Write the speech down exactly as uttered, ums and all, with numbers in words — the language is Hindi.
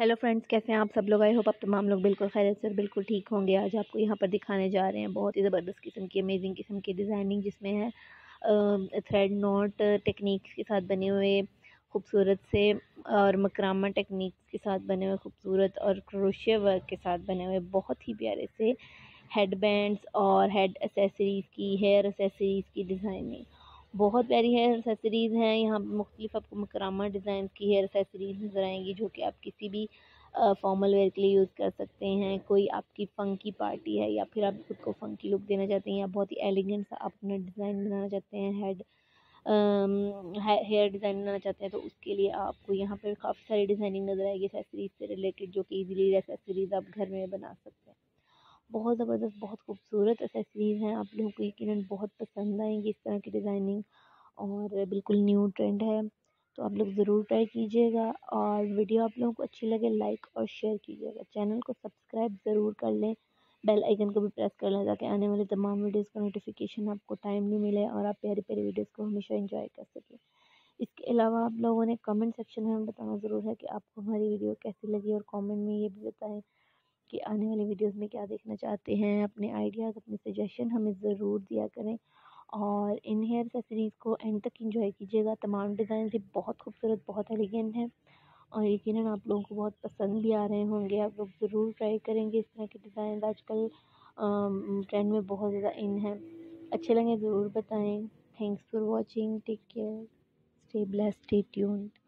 हेलो फ्रेंड्स, कैसे हैं आप सब लोग। आई होप आप तमाम लोग बिल्कुल खैरियत से बिल्कुल ठीक होंगे। आज आपको यहाँ पर दिखाने जा रहे हैं बहुत ही ज़बरदस्त किस्म की अमेजिंग किस्म की डिज़ाइनिंग, जिसमें है थ्रेड नोट टेक्निक्स के साथ बने हुए खूबसूरत से और मकरामा टेक्निक्स के साथ बने हुए खूबसूरत और क्रोशे वर्क के साथ बने हुए बहुत ही प्यारे से हेड बैंड्स और हेड एसेसरीज़ की, हेयर एसेसरीज़ की डिज़ाइनिंग बहुत प्यारी हेयर एसेसरीज़ हैं। यहाँ मुख्तलिफ आपको मकरामा डिज़ाइन की हेयर एसेसरीज़ नज़र आएंगी, जो कि आप किसी भी फॉर्मल वेयर के लिए यूज़ कर सकते हैं। कोई आपकी फंकी पार्टी है या फिर आप खुद को फंकी लुक देना चाहते हैं या बहुत ही एलिगेंट सा अपना डिज़ाइन बनाना चाहते हैं, हेड हेयर डिज़ाइन बनाना चाहते हैं, तो उसके लिए आपको यहाँ पर काफ़ी सारी डिज़ाइनिंग नज़र आएगी एसेसरीज़ से रिलेटेड, जो कि ईजिली एसेसरीज़ आप घर में बना सकते हैं। बहुत ज़बरदस्त, बहुत खूबसूरत एसेसरीज़ हैं। आप लोगों को यकीनन बहुत पसंद आएंगी इस तरह की डिज़ाइनिंग, और बिल्कुल न्यू ट्रेंड है, तो आप लोग ज़रूर ट्राई कीजिएगा। और वीडियो आप लोगों को अच्छी लगे लाइक और शेयर कीजिएगा। चैनल को सब्सक्राइब ज़रूर कर लें, बेल आइकन को भी प्रेस कर लें, ताकि आने वाले तमाम वीडियोज़ का नोटिफिकेशन आपको टाइमली मिले और आप प्यारी प्यारी वीडियोज़ को हमेशा इंजॉय कर सकें। इसके अलावा आप लोगों ने कमेंट सेक्शन में बताना ज़रूर है कि आपको हमारी वीडियो कैसी लगी, और कमेंट में ये भी बताएं कि आने वाले वीडियोस में क्या देखना चाहते हैं। अपने आइडियाज़, अपने सजेशन हमें ज़रूर दिया करें, और इन हेयर एक्सेसरीज़ को एंड तक एंजॉय कीजिएगा। तमाम डिज़ाइन भी बहुत खूबसूरत, बहुत एलिगेंट हैं, और यकीनन आप लोगों को बहुत पसंद भी आ रहे होंगे। आप लोग ज़रूर ट्राई करेंगे इस तरह के डिज़ाइन, आजकल ट्रेंड में बहुत ज़्यादा इन हैं। अच्छे लगे ज़रूर बताएँ। Thanks for watching, take care, stay blessed, stay tuned.